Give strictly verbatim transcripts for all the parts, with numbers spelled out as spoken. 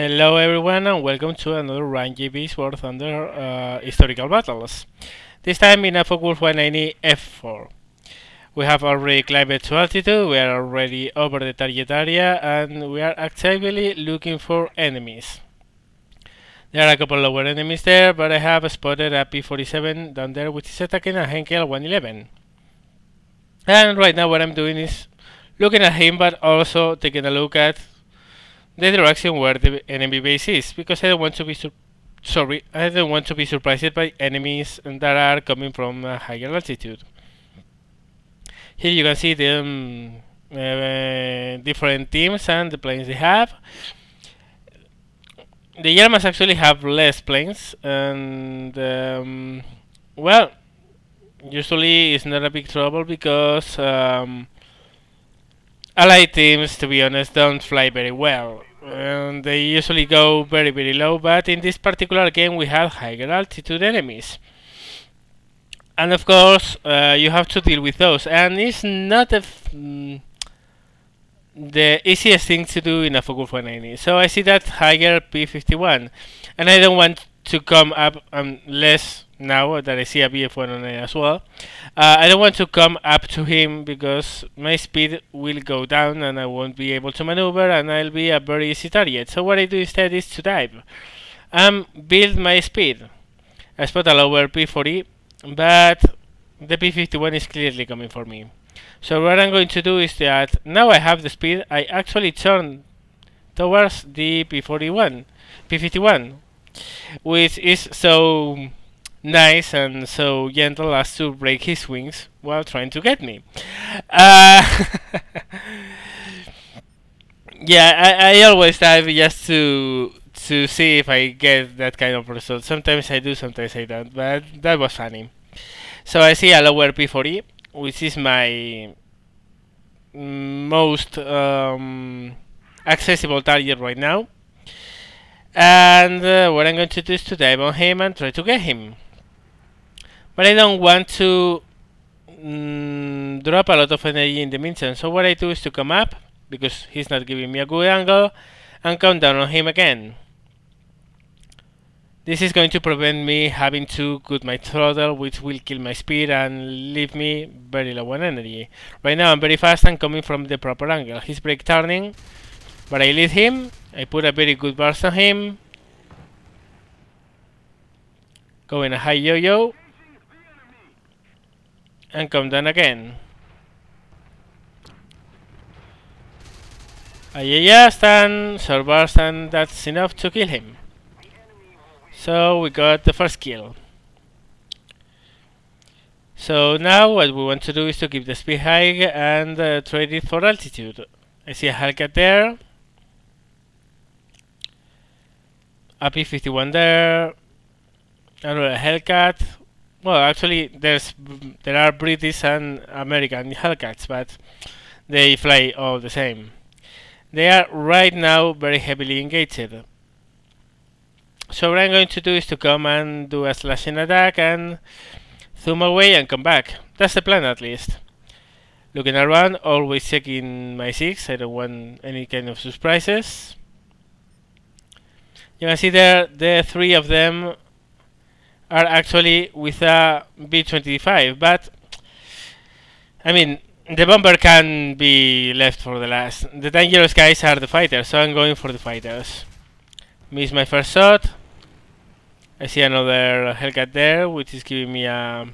Hello everyone and welcome to another RAMJB's World Thunder uh, historical battles. This time in a Fw one ninety F four. We have already climbed to altitude, we are already over the target area and we are actively looking for enemies. There are a couple lower enemies there, but I have spotted a P forty-seven down there which is attacking a Heinkel one eleven. And right now what I'm doing is looking at him but also taking a look at the direction where the enemy base is, because I don't want to be sur sorry, I don't want to be surprised by enemies that are coming from a higher altitude. Here you can see the um, uh, different teams and the planes they have. The Germans actually have less planes, and um, well, usually it's not a big trouble because um, Allied teams, to be honest, don't fly very well. And they usually go very very low, but in this particular game we had higher altitude enemies, and of course uh, you have to deal with those, and it's not the, f mm, the easiest thing to do in a Fw one ninety. So I see that higher P fifty-one, and I don't want to come up unless now that I see a B F one one nine as well. uh, I don't want to come up to him because my speed will go down and I won't be able to maneuver and I'll be a very easy target. So what I do instead is to dive and build my speed. I spot a lower P forty, but the P fifty-one is clearly coming for me. So what I'm going to do is that now I have the speed, I actually turn towards the P forty-one P fifty-one, which is so nice and so gentle as to break his wings while trying to get me. Uh, yeah, I, I always dive just to to see if I get that kind of result. Sometimes I do, sometimes I don't, but that was funny. So I see a lower P forty, which is my most um, accessible target right now. And uh, what I'm going to do is to dive on him and try to get him. But I don't want to mm, drop a lot of energy in the meantime. So what I do is to come up, because he's not giving me a good angle, and come down on him again. This is going to prevent me having to cut my throttle, which will kill my speed and leave me very low on energy. Right now I'm very fast and coming from the proper angle. He's brake turning, but I lead him. I put a very good burst on him, go in a high yo-yo and come down again. I just and short burst, and that's enough to kill him. So we got the first kill. So now what we want to do is to keep the speed high and uh, trade it for altitude. I see a Hellcat there, a P fifty-one there, another Hellcat. Well, actually there's there are British and American Hellcats, but they fly all the same. They are right now very heavily engaged. So what I'm going to do is to come and do a slashing attack and zoom away and come back. That's the plan, at least. Looking around, always checking my six, I don't want any kind of surprises. You can see there, the three of them are actually with a B twenty-five, but I mean, the bomber can be left for the last. The dangerous guys are the fighters, so I'm going for the fighters. Miss my first shot. I see another Hellcat there, which is giving me a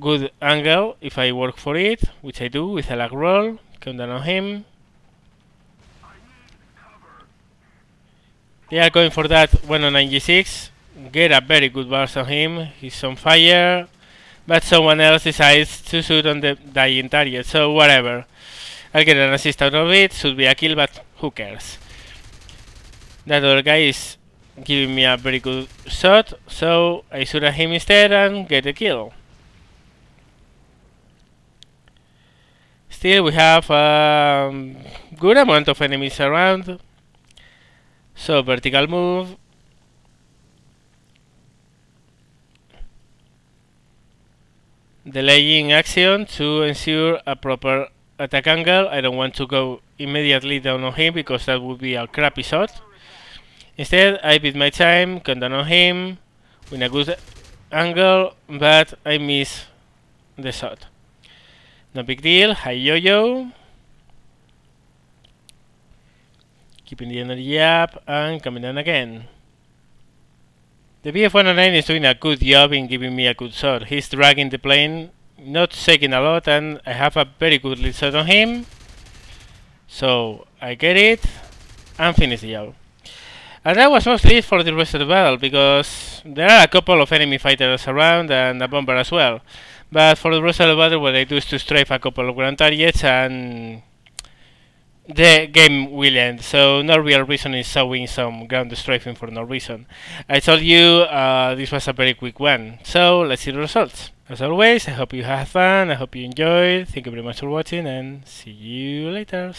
good angle if I work for it, which I do with a lag roll. Come down on him. They are going for that one oh nine G six, get a very good burst on him, he's on fire, but someone else decides to shoot on the dying target, so whatever. I'll get an assist out of it, should be a kill, but who cares. That other guy is giving me a very good shot, so I shoot at him instead and get a kill. Still we have a um, good amount of enemies around. So vertical move, delaying action to ensure a proper attack angle. I don't want to go immediately down on him because that would be a crappy shot. Instead, I beat my time, come down on him with a good angle, but I miss the shot. No big deal. Hi yo-yo. Keeping the energy up and coming down again. The B F one oh nine is doing a good job in giving me a good shot. He's dragging the plane, not shaking a lot, and I have a very good lead shot on him. So I get it and finish the job. And that was mostly it for the rest of the battle, because there are a couple of enemy fighters around and a bomber as well. But for the rest of the battle, what I do is to strafe a couple of ground targets and the game will end, so no real reason is showing some ground strafing for no reason. I told you uh, this was a very quick one, so let's see the results. As always, I hope you had fun, I hope you enjoyed, thank you very much for watching, and see you later.